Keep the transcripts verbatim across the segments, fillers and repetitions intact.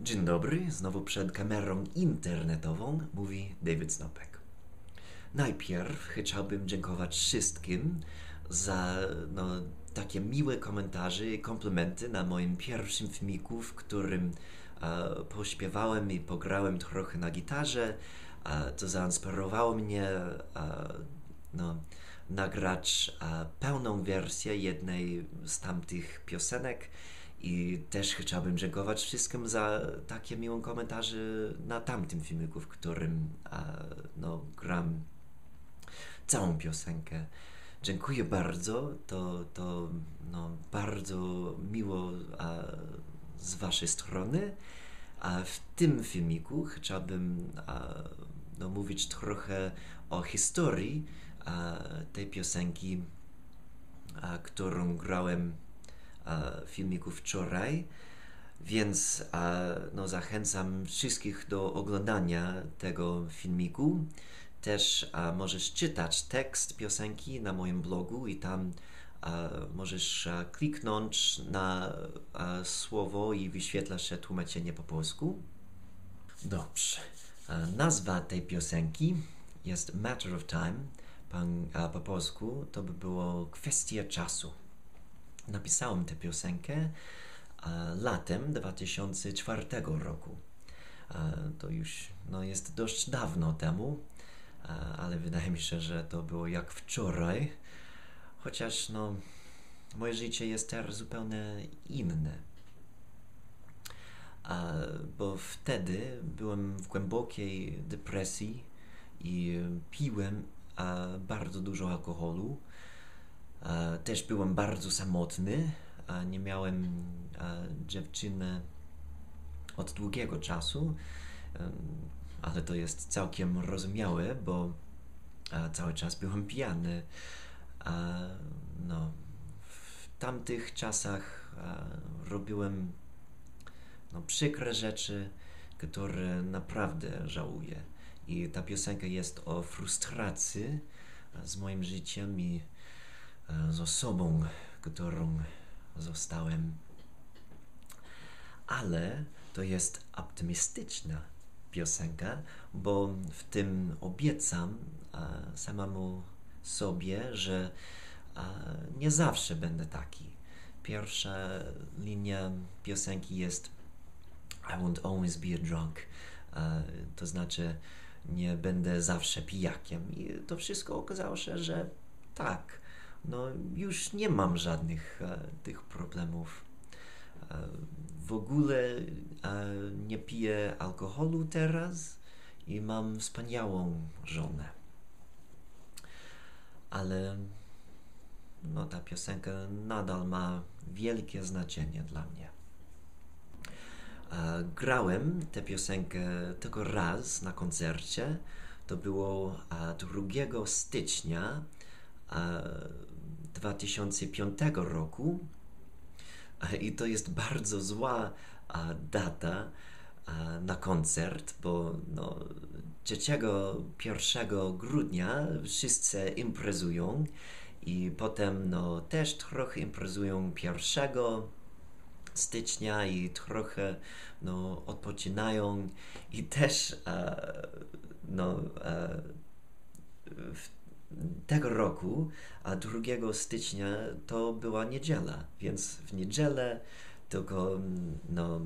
Dzień dobry, znowu przed kamerą internetową, mówi David Snopek. Najpierw chciałbym dziękować wszystkim za no, takie miłe komentarze i komplementy na moim pierwszym filmiku, w którym a, pośpiewałem i pograłem trochę na gitarze. A, to zainspirowało mnie a, no, nagrać a, pełną wersję jednej z tamtych piosenek. I też chciałbym dziękować wszystkim za takie miłe komentarze na tamtym filmiku, w którym a, no, gram całą piosenkę. Dziękuję bardzo, to, to no, bardzo miło a, z waszej strony. A w tym filmiku chciałbym a, no, mówić trochę o historii a, tej piosenki, a, którą grałem filmiku wczoraj, więc a, no, zachęcam wszystkich do oglądania tego filmiku. Też a, możesz czytać tekst piosenki na moim blogu i tam a, możesz a, kliknąć na a, słowo i wyświetla się tłumaczenie po polsku. Dobrze. A, nazwa tej piosenki jest Matter of Time. Po, po polsku to by było kwestia czasu. Napisałem tę piosenkę a, latem dwa tysiące czwartego roku. A, to już no, jest dość dawno temu, a, ale wydaje mi się, że to było jak wczoraj. Chociaż no, moje życie jest teraz zupełnie inne. A, bo wtedy byłem w głębokiej depresji i piłem a, bardzo dużo alkoholu. Uh, też byłem bardzo samotny, uh, nie miałem uh, dziewczyny od długiego czasu, um, ale to jest całkiem rozumiałe, bo uh, cały czas byłem pijany. Uh, no, w tamtych czasach uh, robiłem no, przykre rzeczy, które naprawdę żałuję. I ta piosenka jest o frustracji uh, z moim życiem i z osobą, którą zostałem. Ale to jest optymistyczna piosenka, bo w tym obiecam a, samemu sobie, że a, nie zawsze będę taki. Pierwsza linia piosenki jest I won't always be a drunk. A, to znaczy nie będę zawsze pijakiem. I to wszystko okazało się, że tak. No, już nie mam żadnych a, tych problemów. A, w ogóle a, nie piję alkoholu teraz i mam wspaniałą żonę. Ale no, ta piosenka nadal ma wielkie znaczenie dla mnie. A, grałem tę piosenkę tylko raz na koncercie. To było a, drugiego stycznia. dwa tysiące piątego roku i to jest bardzo zła data na koncert, bo no, pierwszego grudnia wszyscy imprezują i potem no, też trochę imprezują pierwszego stycznia i trochę no, odpoczynają i też no, w tego roku, a drugiego stycznia to była niedziela, więc w niedzielę tylko no,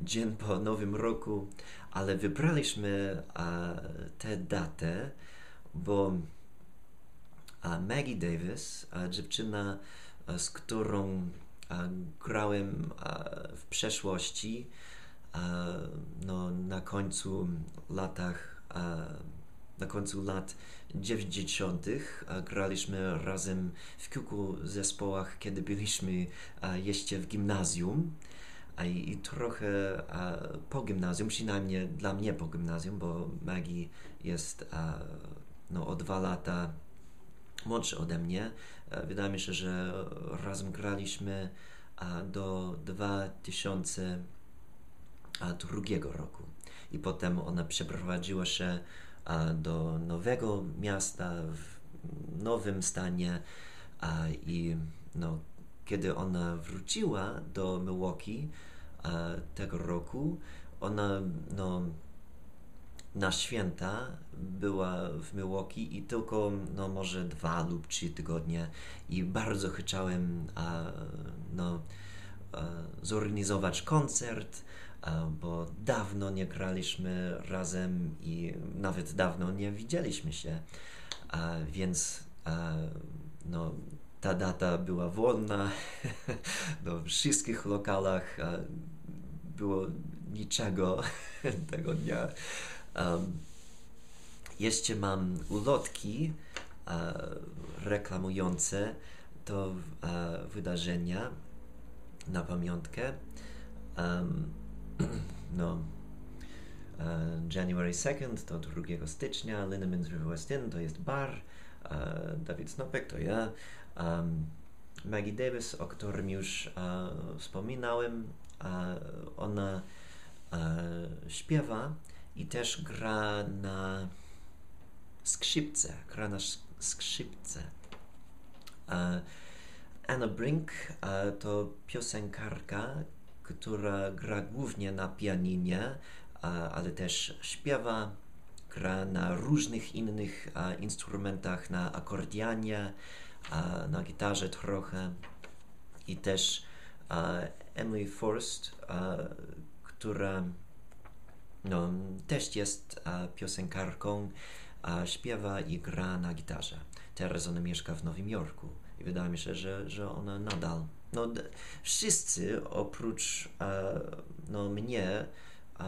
dzień po nowym roku, ale wybraliśmy a, tę datę, bo a Maggie Davis, a, dziewczyna, a, z którą a, grałem a, w przeszłości, a, no, na końcu latach a, Na końcu lat dziewięćdziesiątych graliśmy razem w kilku zespołach, kiedy byliśmy a, jeszcze w gimnazjum a, i trochę a, po gimnazjum, przynajmniej dla mnie po gimnazjum, bo Maggie jest a, no, o dwa lata młodsza ode mnie. A, wydaje mi się, że razem graliśmy a, do dwa tysiące drugiego roku i potem ona przeprowadziła się do nowego miasta, w nowym stanie a, i no, kiedy ona wróciła do Milwaukee, tego roku. Ona no, na święta była w Milwaukee i tylko no, może dwa lub trzy tygodnie i bardzo chciałem a, no, a, zorganizować koncert, a, bo dawno nie graliśmy razem i nawet dawno nie widzieliśmy się, a, więc a, no, ta data była wolna no, w wszystkich lokalach, a, było niczego tego dnia. Um, jeszcze mam ulotki a, reklamujące to a, wydarzenia na pamiątkę. Um, no, a, January second to drugiego stycznia, Linemans River West End to jest bar, a, David Snopek to ja, um, Maggie Davis, o którym już a, wspominałem, a, ona a, śpiewa i też gra na skrzypce, gra na skrzypce. Uh, Anna Brink uh, to piosenkarka, która gra głównie na pianinie, uh, ale też śpiewa, gra na różnych innych uh, instrumentach, na akordeonie, uh, na gitarze trochę i też uh, Emily Forrest, uh, która no, też jest a, piosenkarką, a, śpiewa i gra na gitarze. Teraz ona mieszka w Nowym Jorku i wydaje mi się, że, że ona nadal... No, wszyscy oprócz a, no, mnie a,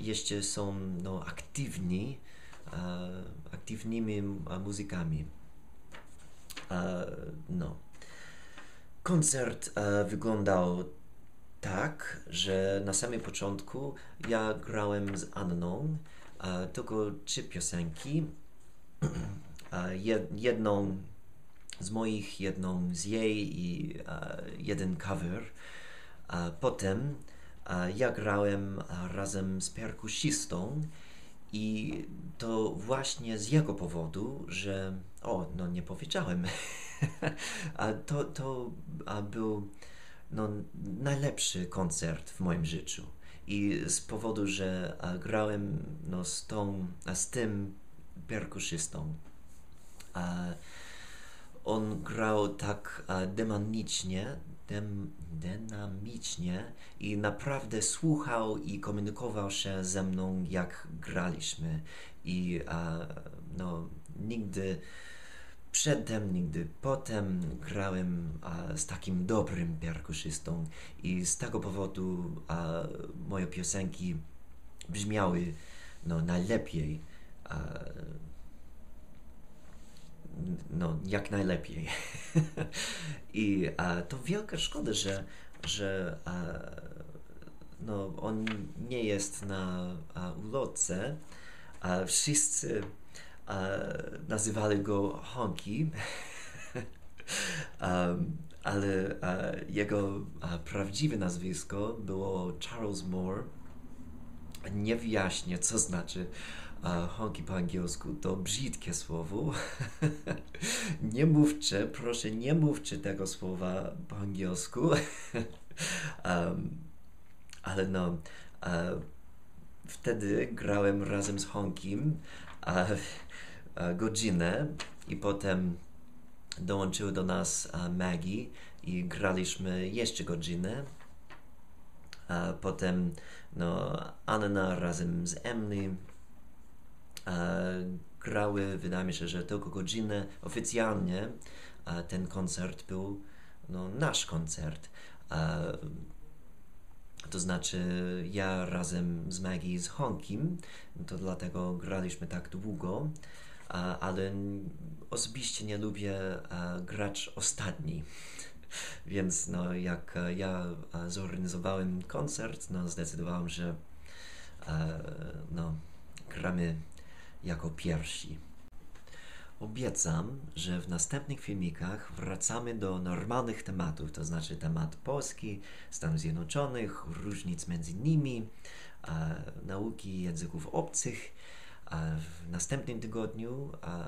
jeszcze są no, aktywni, a, aktywnymi muzykami. A, no. Koncert a, wyglądał tak, że na samym początku ja grałem z Anną a, tylko trzy piosenki, a, jed, jedną z moich, jedną z jej i a, jeden cover. A, potem a, ja grałem a, razem z perkusistą i to właśnie z jego powodu, że o, no nie powiedziałem, a to, to a, był no, najlepszy koncert w moim życiu i z powodu, że a, grałem no, z, tą, a, z tym perkusistą. A, on grał tak a, dynamicznie, dem, dynamicznie i naprawdę słuchał i komunikował się ze mną, jak graliśmy i a, no, nigdy przedtem, nigdy potem grałem a, z takim dobrym perkusistą i z tego powodu a, moje piosenki brzmiały no, najlepiej, a, no, jak najlepiej. I a, to wielka szkoda, że, że a, no, on nie jest na a, ulotce, a wszyscy Uh, nazywali go Honki, um, ale uh, jego uh, prawdziwe nazwisko było Charles Moore. Nie wyjaśnię, co znaczy uh, honki po angielsku, to brzydkie słowo. Nie mówcie, proszę, nie mówcie tego słowa po angielsku. um, ale no, uh, wtedy grałem razem z Honkim A, a, godzinę i potem dołączył do nas a, Maggie i graliśmy jeszcze godzinę. A, potem no, Anna razem z Emily a, grały, wydaje mi się, że tylko godzinę. Oficjalnie a, ten koncert był no, nasz koncert. A, To znaczy ja razem z Maggie z Honkim, to dlatego graliśmy tak długo, a, ale osobiście nie lubię a, grać ostatni. Więc no, jak a, ja a, zorganizowałem koncert, no, zdecydowałem, że a, no, gramy jako pierwsi. Obiecam, że w następnych filmikach wracamy do normalnych tematów, to znaczy temat Polski, Stanów Zjednoczonych, różnic między nimi, a, nauki języków obcych. A w następnym tygodniu a,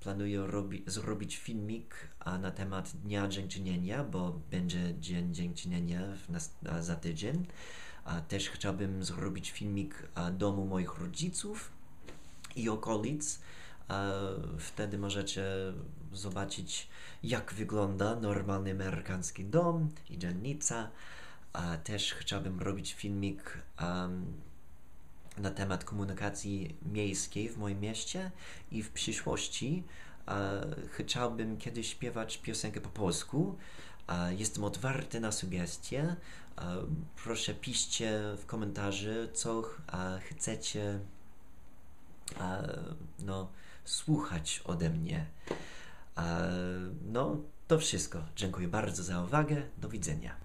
planuję robi, zrobić filmik a, na temat Dnia Dziękczynienia, bo będzie Dzień Dziękczynienia w nas, a, za tydzień. A, też chciałbym zrobić filmik a, domu moich rodziców i okolic. A, wtedy możecie zobaczyć, jak wygląda normalny amerykański dom i dzielnica. A, też chciałbym robić filmik a, na temat komunikacji miejskiej w moim mieście i w przyszłości e, chciałbym kiedyś śpiewać piosenkę po polsku. E, jestem otwarty na sugestie. E, proszę piszcie w komentarzu, co e, chcecie e, no, słuchać ode mnie. E, no, to wszystko. Dziękuję bardzo za uwagę. Do widzenia.